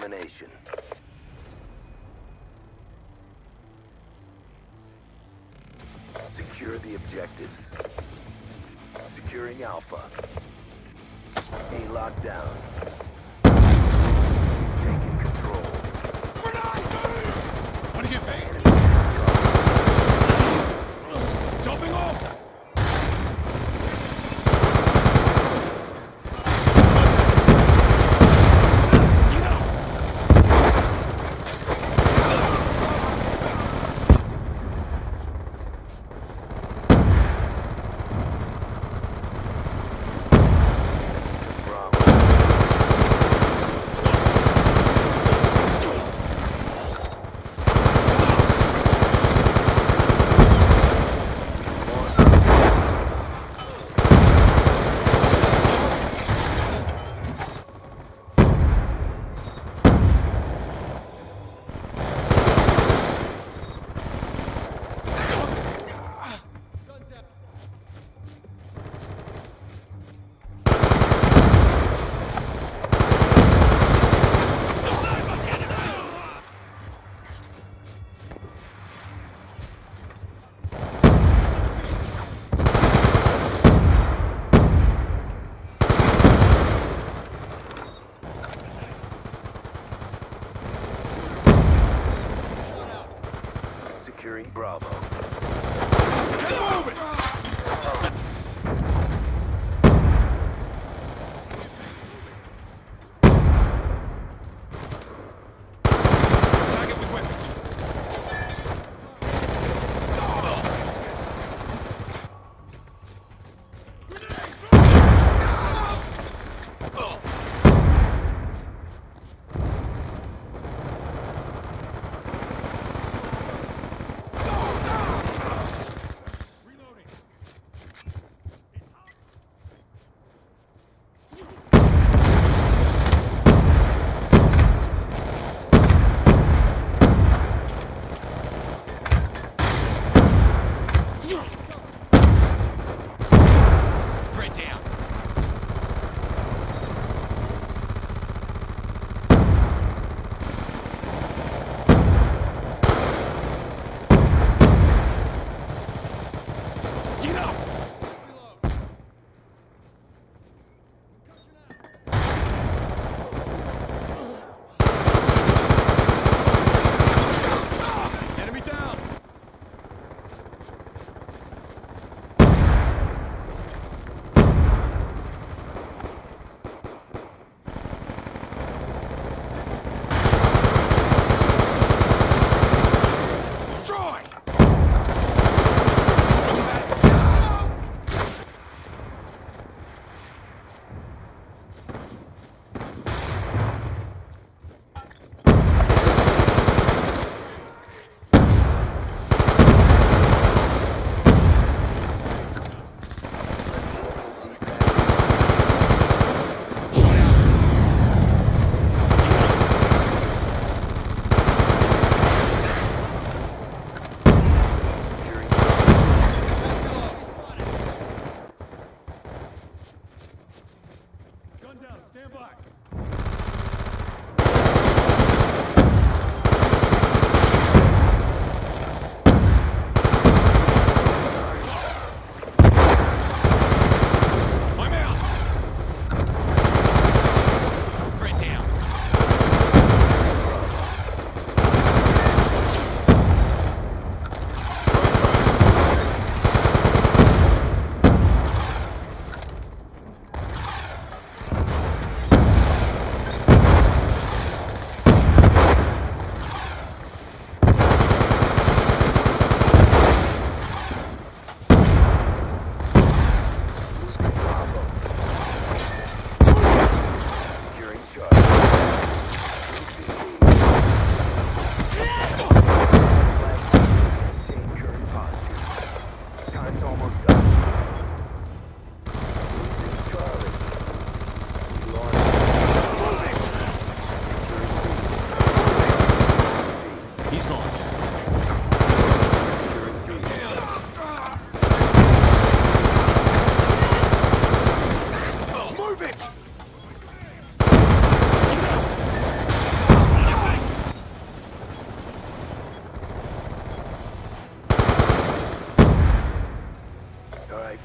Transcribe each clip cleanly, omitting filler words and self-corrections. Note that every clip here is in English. domination. Secure the objectives. Securing Alpha. A lockdown. We've taken control. We're not moving! Wanna get bait? Jumping off! Securing Bravo. Get moving!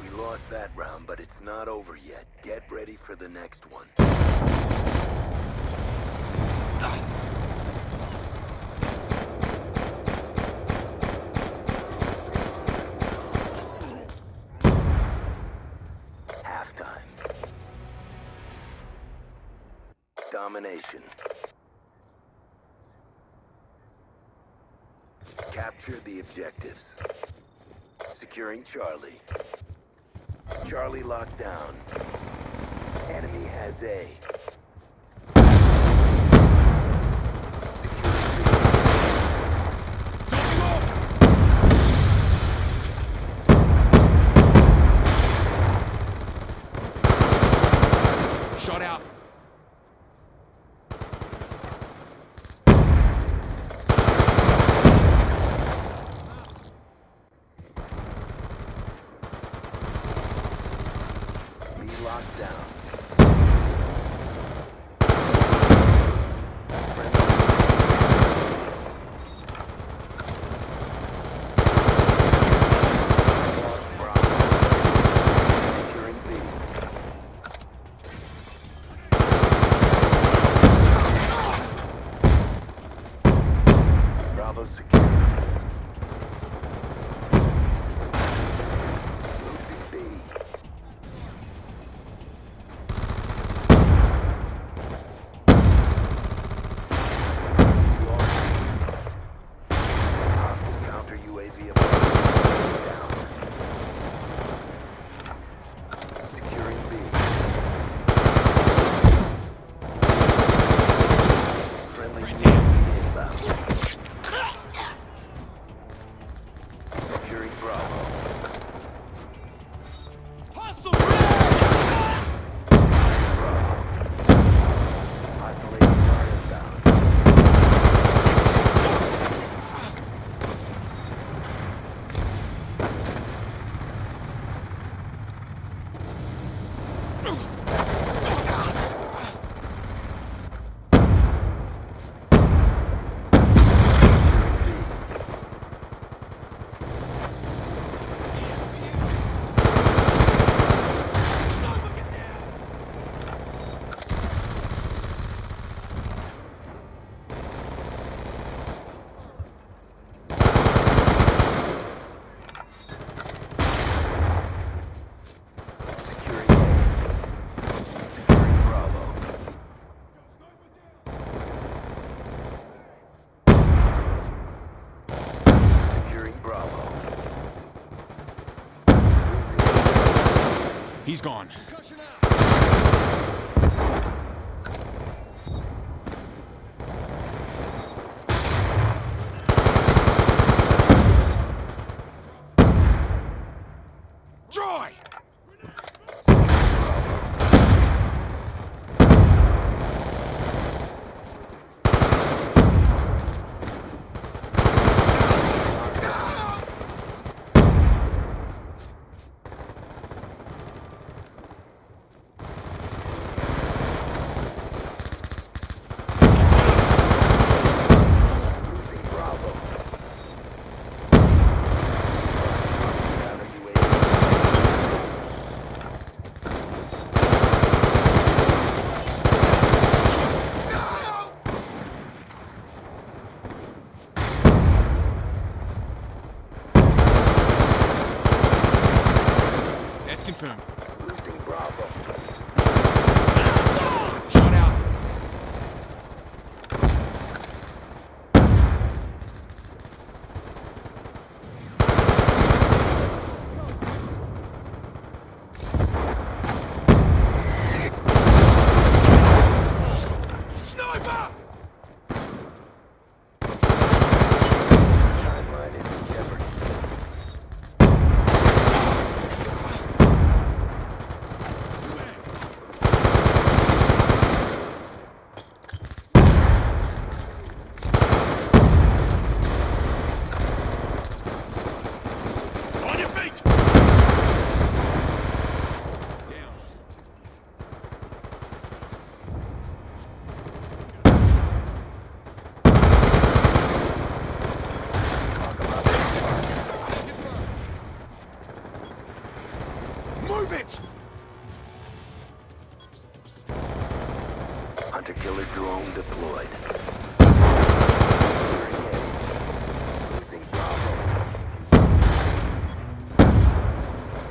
We lost that round, but it's not over yet. Get ready for the next one. Halftime. Domination. Capture the objectives. Securing Charlie. Charlie locked down. Enemy has A. Securing B. Shot out. He's gone. Joy! Confirmed. Losing Bravo. Shot out. Sniper! Timeline is in jeopardy. Move it! Hunter killer drone deployed. Losing Bravo.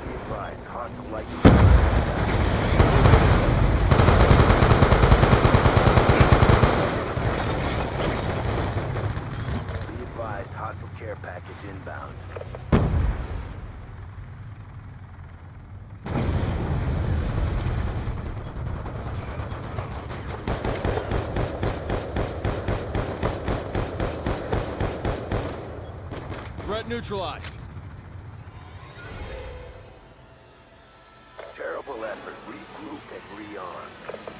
Be advised, hostile lightning. Hostile care package inbound. Threat neutralized. Terrible effort. Regroup and rearm.